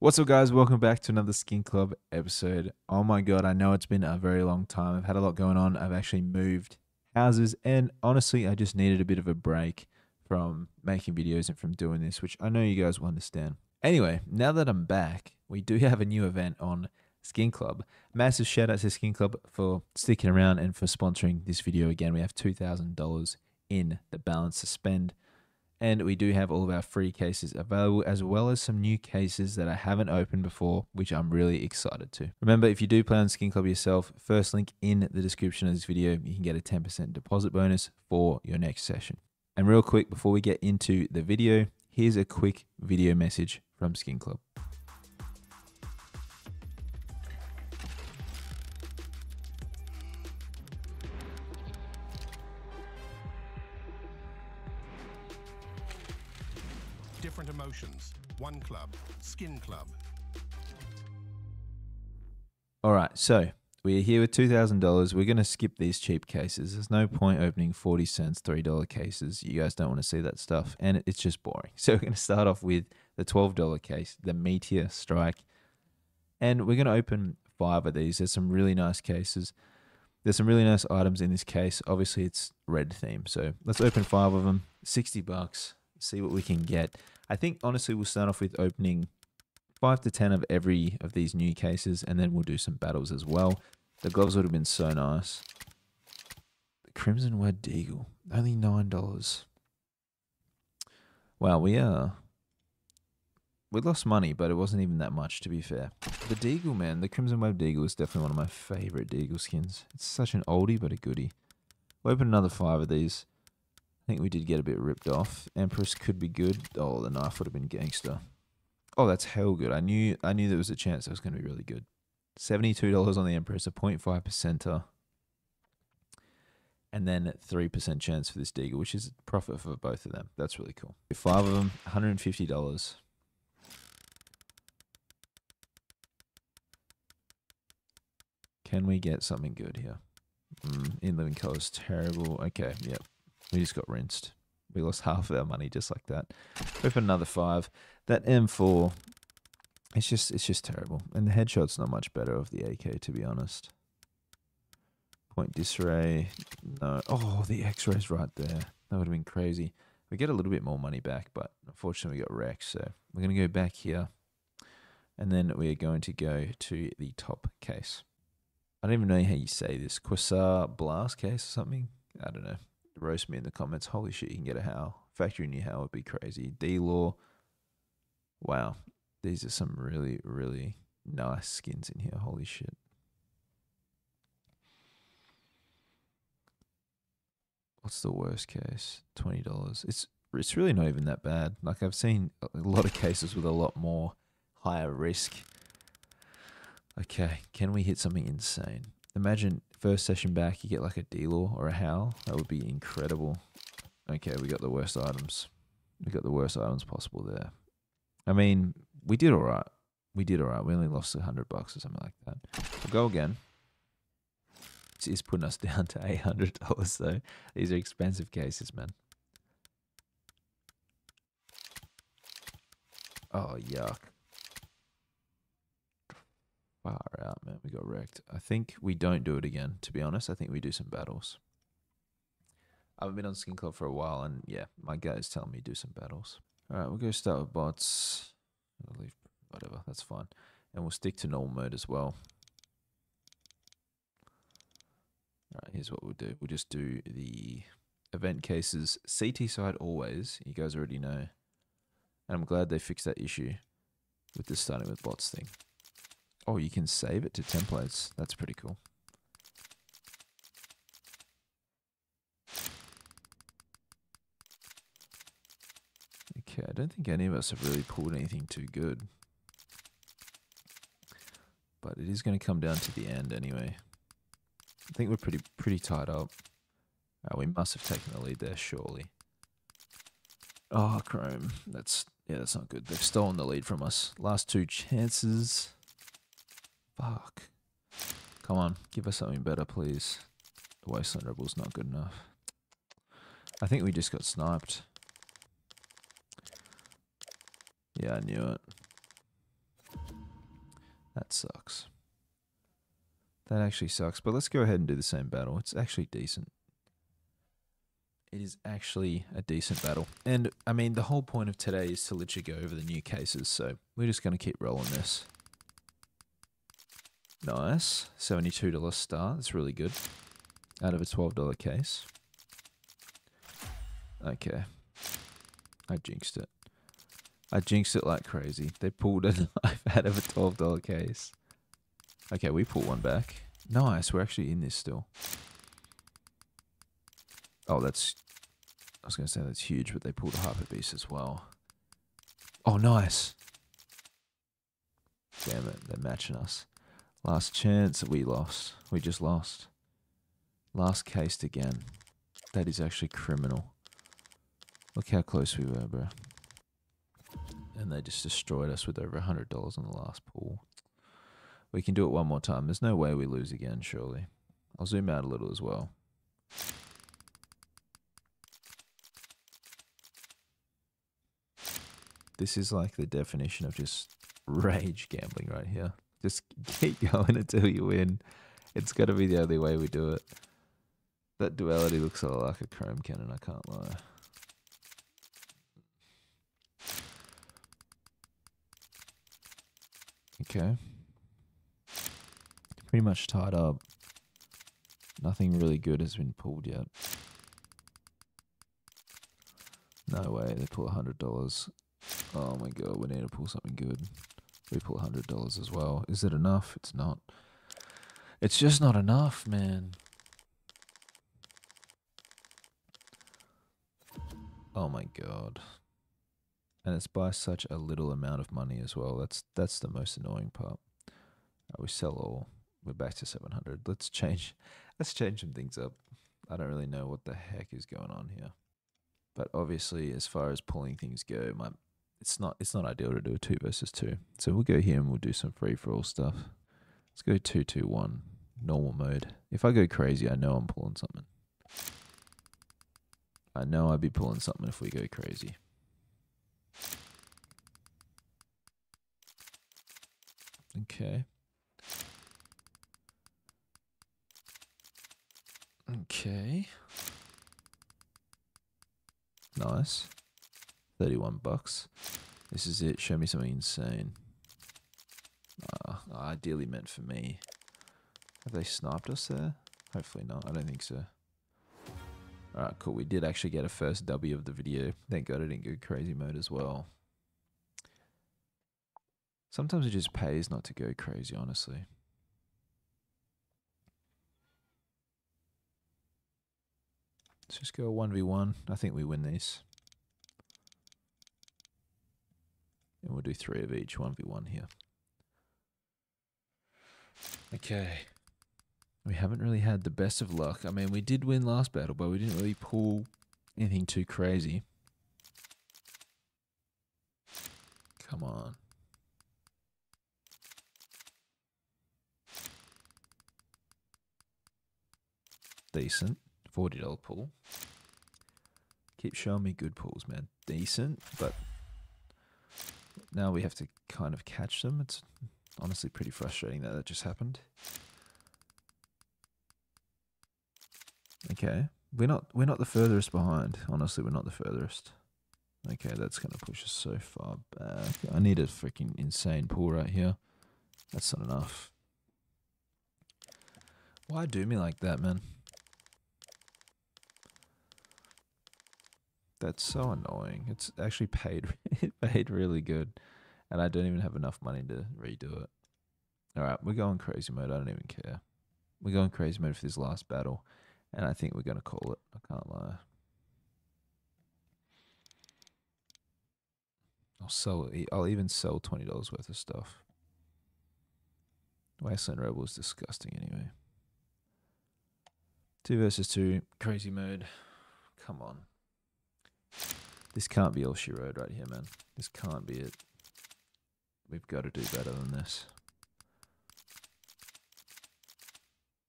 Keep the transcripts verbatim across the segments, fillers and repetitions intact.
What's up guys, welcome back to another Skin Club episode. Oh my god, I know it's been a very long time. I've had a lot going on. I've actually moved houses and honestly I just needed a bit of a break from making videos and from doing this, which I know you guys will understand. Anyway, now that I'm back, we do have a new event on Skin Club. Massive shout out to Skin Club for sticking around and for sponsoring this video again. We have two thousand dollars in the balance to spend. And we do have all of our free cases available, as well as some new cases that I haven't opened before, which I'm really excited to. Remember, if you do play on Skin Club yourself, first link in the description of this video, you can get a ten percent deposit bonus for your next session. And real quick, before we get into the video, here's a quick video message from Skin Club. Different emotions, one club, Skin Club. All right, so we're here with two thousand dollars. We're going to skip these cheap cases. There's no point opening forty cents, three dollar cases. You guys don't want to see that stuff, and it's just boring. So we're going to start off with the twelve dollar case, the Meteor Strike, and we're going to open five of these. There's some really nice cases. There's some really nice items in this case. Obviously, it's red theme, so let's open five of them, sixty bucks. See what we can get. I think honestly we'll start off with opening five to ten of every of these new cases, and then we'll do some battles as well. The gloves would have been so nice. The Crimson Web Deagle, only nine dollars. Wow, we are we lost money, but it wasn't even that much to be fair. The Deagle, man, the Crimson Web Deagle is definitely one of my favorite Deagle skins. It's such an oldie but a goodie. We'll open another five of these. I think we did get a bit ripped off. Empress could be good. Oh, the knife would have been gangster. Oh, that's hell good. I knew I knew there was a chance that was going to be really good. seventy-two dollars on the Empress, a zero point five percenter. And then three percent chance for this Deagle, which is a profit for both of them. That's really cool. Five of them, one hundred fifty dollars. Can we get something good here? Mm, In Living Color is terrible. Okay, yep. We just got rinsed. We lost half of our money just like that. Open another five. That M four, it's just it's just terrible. And the headshot's not much better of the A K, to be honest. Point Disarray, no. Oh, the X-ray's right there. That would have been crazy. We get a little bit more money back, but unfortunately we got wrecked. So we're going to go back here. And then we are going to go to the top case. I don't even know how you say this. Quasar Blast case or something? I don't know. Roast me in the comments. Holy shit, you can get a Howl. Factory new Howl would be crazy. D Law. Wow. These are some really, really nice skins in here. Holy shit. What's the worst case? twenty dollars. It's it's really not even that bad. Like, I've seen a lot of cases with a lot more higher risk. Okay, can we hit something insane? Imagine first session back, you get like a D Law or a Howl. That would be incredible. Okay, we got the worst items. We got the worst items possible there. I mean, we did all right. We did all right. We only lost a hundred bucks or something like that. We'll go again. It's putting us down to eight hundred dollars though. These are expensive cases, man. Oh yuck. Far out, man. We got wrecked. I think we don't do it again, to be honest. I think we do some battles. I've been on Skin Club for a while, and yeah, my gut is telling me do some battles. All right, we'll go start with bots. I'll leave whatever. That's fine. And we'll stick to normal mode as well. All right, here's what we'll do. We'll just do the event cases. C T side always. You guys already know. And I'm glad they fixed that issue with the starting with bots thing. Oh, you can save it to templates. That's pretty cool. Okay, I don't think any of us have really pulled anything too good. But it is going to come down to the end anyway. I think we're pretty pretty tied up. Uh, we must have taken the lead there, surely. Oh, Chrome. That's, yeah, that's not good. They've stolen the lead from us. Last two chances. Fuck. Come on, give us something better, please. The Wasteland Rebel's not good enough. I think we just got sniped. Yeah, I knew it. that sucks. That actually sucks. But let's go ahead and do the same battle. It's actually decent. It is actually a decent battle. And, I mean, the whole point of today is to literally go over the new cases, so we're just going to keep rolling this. Nice. seventy-two dollar star. That's really good. Out of a twelve dollar case. Okay. I jinxed it. I jinxed it like crazy. They pulled a knife out of a twelve dollar case. Okay, we pull one back. Nice. We're actually in this still. Oh, that's... I was going to say that's huge, but they pulled a Hyper Beast as well. Oh, nice. Damn it, they're matching us. Last chance that we lost. We just lost. Last cased again. That is actually criminal. Look how close we were, bro. And they just destroyed us with over one hundred dollars on the last pull. We can do it one more time. There's no way we lose again, surely. I'll zoom out a little as well. This is like the definition of just rage gambling right here. Just keep going until you win. It's got to be the only way we do it. That duality looks a lot like a Chrome Cannon, I can't lie. Okay. Pretty much tied up. Nothing really good has been pulled yet. No way, they pull one hundred dollars. Oh my god, we need to pull something good. We pull one hundred dollars as well. Is it enough? It's not. It's just not enough, man. Oh my god. And it's by such a little amount of money as well. That's that's the most annoying part. Uh, we sell all. We're back to seven hundred. Let's change. Let's change some things up. I don't really know what the heck is going on here. But obviously, as far as pulling things go, my it's not it's not ideal to do a two versus two. So we'll go here and we'll do some free for all stuff. Let's go two two one normal mode. If I go crazy, I know I'm pulling something. I know I'd be pulling something if we go crazy. Okay. Okay. Nice. thirty-one bucks. This is it. Show me something insane. Uh, ideally meant for me. Have they sniped us there? Hopefully not. I don't think so. Alright, cool. We did actually get a first W of the video. Thank god I didn't go crazy mode as well. Sometimes it just pays not to go crazy, honestly. Let's just go one v one. I think we win these. And we'll do three of each, one v one here. Okay. We haven't really had the best of luck. I mean, we did win last battle, but we didn't really pull anything too crazy. Come on. Decent. forty dollar pull. Keep showing me good pulls, man. Decent, but now we have to kind of catch them. It's honestly pretty frustrating that that just happened. Okay. We're not we're not the furthest behind. Honestly, we're not the furthest. Okay, that's gonna push us so far back. I need a freaking insane pull right here. That's not enough. Why do me like that, man? That's so annoying. It's actually paid it paid really good. And I don't even have enough money to redo it. Alright, we're going crazy mode. I don't even care. We're going crazy mode for this last battle. And I think we're going to call it. I can't lie. I'll sell. I'll even sell twenty dollars worth of stuff. Wasteland Rebel is disgusting anyway. Two versus two. Crazy mode. Come on. This can't be all she wrote right here, man. This can't be it. We've got to do better than this.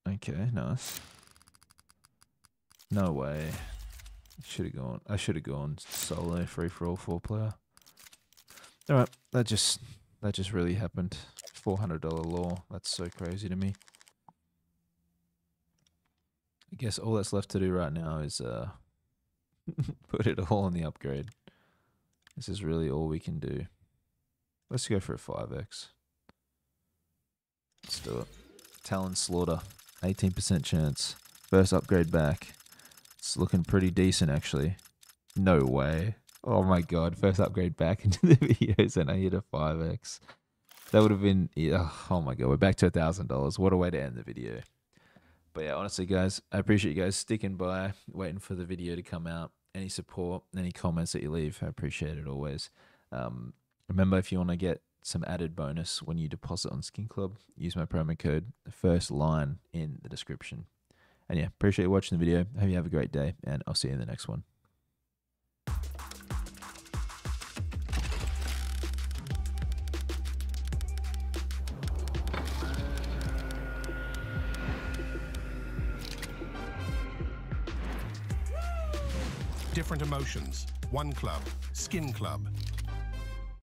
Okay, nice. No way. Should have gone. I should have gone solo, free for all, four player. All right, that just that just really happened. four hundred dollar lore. That's so crazy to me. I guess all that's left to do right now is uh, put it all on the upgrade. This is really all we can do. Let's go for a five X. Let's do it. Talon Slaughter. eighteen percent chance. First upgrade back. It's looking pretty decent, actually. No way. Oh my god. First upgrade back into the videos and I hit a five X. That would have been... Oh my god. We're back to one thousand dollars. What a way to end the video. But yeah, honestly, guys, I appreciate you guys sticking by, waiting for the video to come out. Any support, any comments that you leave, I appreciate it always. Um, remember, if you want to get some added bonus when you deposit on Skin Club, use my promo code, the first line in the description. And yeah, appreciate you watching the video. Hope you have a great day, and I'll see you in the next one. Different emotions. One club. Skin Club.